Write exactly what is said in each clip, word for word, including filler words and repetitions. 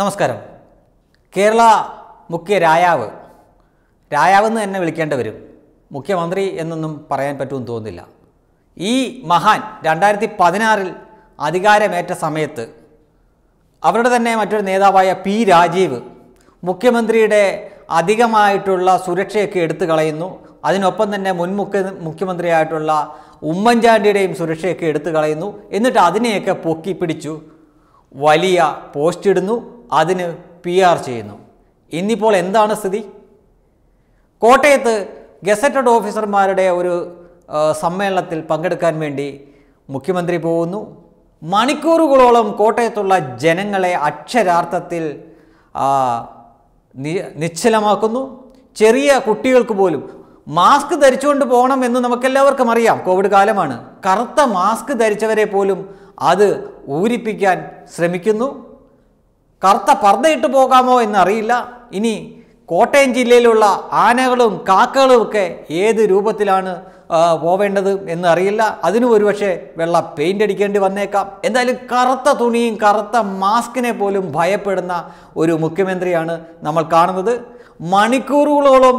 നമസ്കാരം. കേരള മുഖ്യ രായാവ് രായാവെന്ന് തന്നെ വിളിക്കേണ്ടി വരും. മുഖ്യമന്ത്രി എന്നൊന്നും പറയാൻ പറ്റുമെന്ന് തോന്നുന്നില്ല. ഈ മഹാൻ രണ്ടായിരത്തി പതിനാറിൽ അധികാരമേറ്റ സമയത്ത് അവരുടെ തന്നെ മറ്റൊരു നേതാവായ പി രാജീവ് മുഖ്യമന്ത്രിയുടെ അധികമായിട്ടുള്ള സുരക്ഷയൊക്കെ എടുത്തു കളയുന്നു. അതിനൊപ്പം തന്നെ മുൻ മുഖ്യ മുഖ്യമന്ത്രിയായിട്ടുള്ള ഉമ്മൻചാണ്ടിയുടെയും സുരക്ഷയൊക്കെ എടുത്തു കളയുന്നു. എന്നിട്ട് അതിനെയൊക്കെ പൊക്കി പിടിച്ചു വലിയ പോസ്റ്റ് ഇടുന്നു, അതിന് പി ആർ ചെയ്യുന്നു. ഇന്നിപ്പോൾ എന്താണ് സ്ഥിതി? കോട്ടയത്ത് ഗസറ്റഡ് ഓഫീസർമാരുടെ ഒരു സമ്മേളനത്തിൽ പങ്കെടുക്കാൻ വേണ്ടി മുഖ്യമന്ത്രി പോകുന്നു. മണിക്കൂറുകളോളം കോട്ടയത്തുള്ള ജനങ്ങളെ അക്ഷരാർത്ഥത്തിൽ നിശ്ചലമാക്കുന്നു. ചെറിയ കുട്ടികൾക്ക് പോലും മാസ്ക് ധരിച്ചുകൊണ്ട് പോകണം എന്ന് നമുക്കെല്ലാവർക്കും അറിയാം. കോവിഡ് കാലമാണ്. കറുത്ത മാസ്ക് ധരിച്ചവരെ പോലും അത് ഊരിപ്പിക്കാൻ ശ്രമിക്കുന്നു. കറുത്ത പർദ്ദയിട്ട് പോകാമോ എന്നറിയില്ല. ഇനി കോട്ടയം ജില്ലയിലുള്ള ആനകളും കാക്കകളും ഒക്കെ ഏത് രൂപത്തിലാണ് പോവേണ്ടത് എന്നറിയില്ല. അതിനും ഒരുപക്ഷെ വെള്ള പെയിൻ്റ് അടിക്കേണ്ടി വന്നേക്കാം. എന്തായാലും കറുത്ത തുണിയും കറുത്ത മാസ്കിനെ പോലും ഭയപ്പെടുന്ന ഒരു മുഖ്യമന്ത്രിയാണ് നമ്മൾ കാണുന്നത്. മണിക്കൂറുകളോളം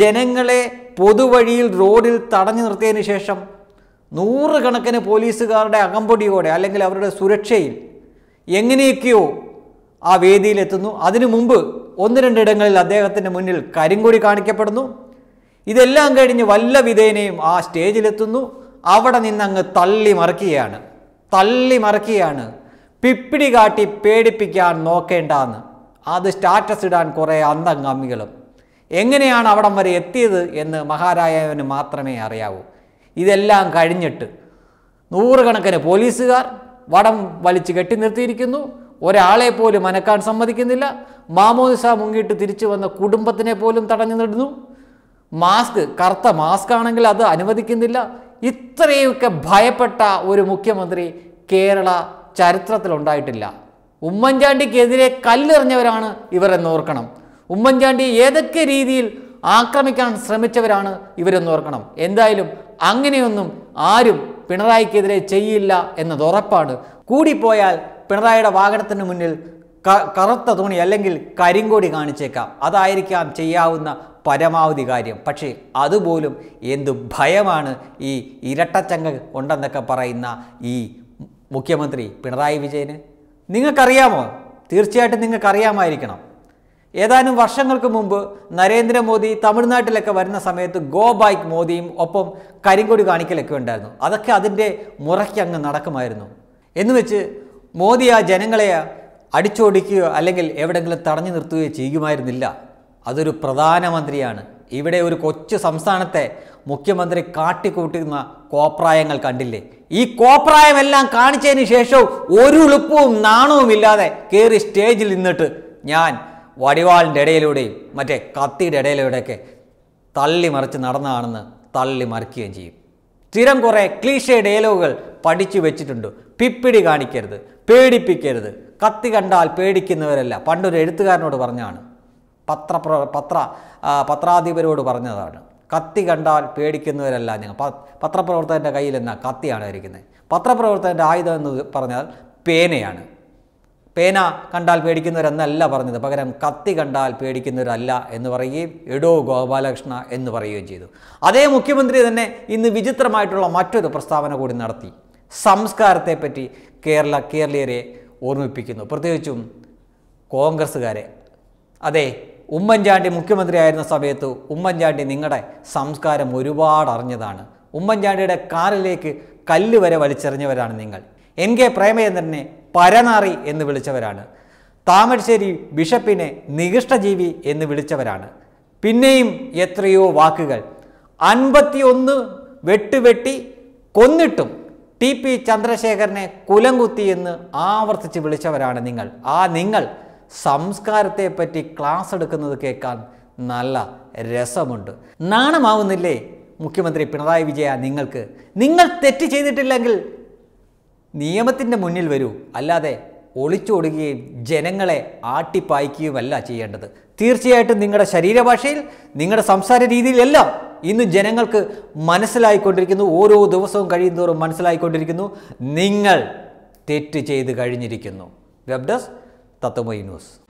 ജനങ്ങളെ പൊതുവഴിയിൽ റോഡിൽ തടഞ്ഞു നിർത്തിയതിന് ശേഷം നൂറുകണക്കിന് പോലീസുകാരുടെ അകമ്പടിയോടെ അല്ലെങ്കിൽ അവരുടെ സുരക്ഷയിൽ എങ്ങനെയൊക്കെയോ ആ വേദിയിലെത്തുന്നു. അതിനു മുമ്പ് ഒന്ന് രണ്ടിടങ്ങളിൽ അദ്ദേഹത്തിൻ്റെ മുന്നിൽ കരിങ്കൊടി കാണിക്കപ്പെടുന്നു. ഇതെല്ലാം കഴിഞ്ഞ് വല്ല വിധേനയും ആ സ്റ്റേജിലെത്തുന്നു. അവിടെ നിന്നങ്ങ് തള്ളി മറിക്കുകയാണ് തള്ളി മറിക്കുകയാണ് പിപ്പിടി കാട്ടി പേടിപ്പിക്കാൻ നോക്കേണ്ടെന്ന്. അത് സ്റ്റാറ്റസ് ഇടാൻ കുറേ അന്തംഗാമികളും. എങ്ങനെയാണ് അവിടം വരെ എത്തിയത് എന്ന് മഹാരാജാവിന് മാത്രമേ അറിയാവൂ. ഇതെല്ലാം കഴിഞ്ഞിട്ട് നൂറുകണക്കിന് പോലീസുകാർ വടം വലിച്ച് കെട്ടി നിർത്തിയിരിക്കുന്നു. ഒരാളെ പോലും അനക്കാൻ സമ്മതിക്കുന്നില്ല. മാമോദിസ മുങ്ങിയിട്ട് തിരിച്ചു വന്ന കുടുംബത്തിനെ പോലും തടഞ്ഞു നിടുന്നു. മാസ്ക് കറുത്ത മാസ്ക് ആണെങ്കിൽ അത് അനുവദിക്കുന്നില്ല. ഇത്രയൊക്കെ ഭയപ്പെട്ട ഒരു മുഖ്യമന്ത്രി കേരള ചരിത്രത്തിലുണ്ടായിട്ടില്ല. ഉമ്മൻചാണ്ടിക്കെതിരെ കല്ലെറിഞ്ഞവരാണ് ഇവരെന്ന് ഓർക്കണം. ഉമ്മൻചാണ്ടി ഏതൊക്കെ രീതിയിൽ ആക്രമിക്കാൻ ശ്രമിച്ചവരാണ് ഇവരെന്ന് ഓർക്കണം. എന്തായാലും അങ്ങനെയൊന്നും ആരും പിണറായിക്കെതിരെ ചെയ്യില്ല എന്നത് ഉറപ്പാണ്. കൂടിപ്പോയാൽ പിണറായിയുടെ വാഹനത്തിന് മുന്നിൽ കറുത്ത തുണി അല്ലെങ്കിൽ കരിങ്കോടി കാണിച്ചേക്കാം. അതായിരിക്കാം ചെയ്യാവുന്ന പരമാവധി കാര്യം. പക്ഷേ അതുപോലും എന്തു ഭയമാണ് ഈ ഇരട്ടച്ചങ്ങ് ഉണ്ടെന്നൊക്കെ പറയുന്ന ഈ മുഖ്യമന്ത്രി പിണറായി വിജയന്. നിങ്ങൾക്കറിയാമോ? തീർച്ചയായിട്ടും നിങ്ങൾക്കറിയാമായിരിക്കണം. ഏതാനും വർഷങ്ങൾക്ക് മുമ്പ് നരേന്ദ്രമോദി തമിഴ്നാട്ടിലൊക്കെ വരുന്ന സമയത്ത് ഗോ ബൈക്ക് മോദിയും ഒപ്പം കരിങ്കൊടി കാണിക്കലൊക്കെ ഉണ്ടായിരുന്നു. അതൊക്കെ അതിൻ്റെ മുറയ്ക്കങ്ങ് നടക്കുമായിരുന്നു. എന്നുവെച്ച് മോദി ആ ജനങ്ങളെ അടിച്ചോടിക്കുകയോ അല്ലെങ്കിൽ എവിടെയെങ്കിലും തടഞ്ഞു നിർത്തുകയോ ചെയ്യുമായിരുന്നില്ല. അതൊരു പ്രധാനമന്ത്രിയാണ്. ഇവിടെ ഒരു കൊച്ചു സംസ്ഥാനത്തെ മുഖ്യമന്ത്രി കാട്ടിക്കൂട്ടുന്ന കോപ്രായങ്ങൾ കണ്ടില്ലേ? ഈ കോപ്രായമെല്ലാം കാണിച്ചതിന് ശേഷവും ഒരു ഉളുപ്പവും നാണവുമില്ലാതെ കയറി സ്റ്റേജിൽ നിന്നിട്ട് ഞാൻ വടിവാളിൻ്റെ ഇടയിലൂടെയും മറ്റേ കത്തിയുടെ ഇടയിലൂടെയൊക്കെ തള്ളി മറിച്ച് നടന്നതാണെന്ന് തള്ളി മറിക്കുകയും ചെയ്യും. സ്ഥിരം കുറേ ക്ലീഷേ ഡയലോഗുകൾ പഠിച്ചു വെച്ചിട്ടുണ്ട്. പിപ്പിടി കാണിക്കരുത്, പേടിപ്പിക്കരുത്, കത്തി കണ്ടാൽ പേടിക്കുന്നവരല്ല. പണ്ടൊരു എഴുത്തുകാരനോട് പറഞ്ഞതാണ്, പത്രപ്ര പത്ര പത്രാധിപരോട് പറഞ്ഞതാണ്. കത്തി കണ്ടാൽ പേടിക്കുന്നവരല്ല ഞങ്ങൾ. പത്രപ്രവർത്തകൻ്റെ കയ്യിൽ എന്നാ കത്തിയാണ് ഇരിക്കുന്നത്. പത്രപ്രവർത്തകൻ്റെ ആയുധം എന്ന് പറഞ്ഞാൽ പേനയാണ്. പേന കണ്ടാൽ പേടിക്കുന്നവരെന്നല്ല പറഞ്ഞത്, പകരം കത്തി കണ്ടാൽ പേടിക്കുന്നവരല്ല എന്ന് പറയുകയും എടോ ഗോപാലകൃഷ്ണ എന്ന് പറയുകയും ചെയ്തു. അതേ മുഖ്യമന്ത്രി തന്നെ ഇന്ന് വിചിത്രമായിട്ടുള്ള മറ്റൊരു പ്രസ്താവന കൂടി നടത്തി. സംസ്കാരത്തെപ്പറ്റി കേരള കേരളീയരെ ഓർമ്മിപ്പിക്കുന്നു, പ്രത്യേകിച്ചും കോൺഗ്രസ്സുകാരെ. അതെ, ഉമ്മൻചാണ്ടി മുഖ്യമന്ത്രിയായിരുന്ന സമയത്ത് ഉമ്മൻചാണ്ടി നിങ്ങളുടെ സംസ്കാരം ഒരുപാട് അറിഞ്ഞതാണ്. ഉമ്മൻചാണ്ടിയുടെ കാറിലേക്ക് കല്ല് വരെ വലിച്ചെറിഞ്ഞവരാണ് നിങ്ങൾ. എൻ കെ പ്രേമചന്ദ്രനെ പരനാറി എന്ന് വിളിച്ചവരാണ്. താമരശ്ശേരി ബിഷപ്പിനെ നികൃഷ്ടജീവി എന്ന് വിളിച്ചവരാണ്. പിന്നെയും എത്രയോ വാക്കുകൾ. അൻപത്തിയൊന്ന് വെട്ടുവെട്ടി കൊന്നിട്ടും ടി പി ചന്ദ്രശേഖരനെ കുലംകുത്തി എന്ന് ആവർത്തിച്ച് വിളിച്ചവരാണ് നിങ്ങൾ. ആ നിങ്ങൾ സംസ്കാരത്തെപ്പറ്റി ക്ലാസ് എടുക്കുന്നത് കേൾക്കാൻ നല്ല രസമുണ്ട്. നാണമാവുന്നില്ലേ മുഖ്യമന്ത്രി പിണറായി വിജയ നിങ്ങൾക്ക്? നിങ്ങൾ തെറ്റ് ചെയ്തിട്ടില്ലെങ്കിൽ നിയമത്തിൻ്റെ മുന്നിൽ വരൂ, അല്ലാതെ ഒളിച്ചോടുകയും ജനങ്ങളെ ആട്ടിപ്പായിക്കുകയുമല്ല ചെയ്യേണ്ടത്. തീർച്ചയായിട്ടും നിങ്ങളുടെ ശരീരഭാഷയിൽ, നിങ്ങളുടെ സംസാര രീതിയിലെല്ലാം ഇന്ന് ജനങ്ങൾക്ക് മനസ്സിലായിക്കൊണ്ടിരിക്കുന്നു. ഓരോ ദിവസവും കഴിയുന്തോറും മനസ്സിലായിക്കൊണ്ടിരിക്കുന്നു നിങ്ങൾ തെറ്റ് ചെയ്ത് കഴിഞ്ഞിരിക്കുന്നു. Web desk Tatomo Yunus.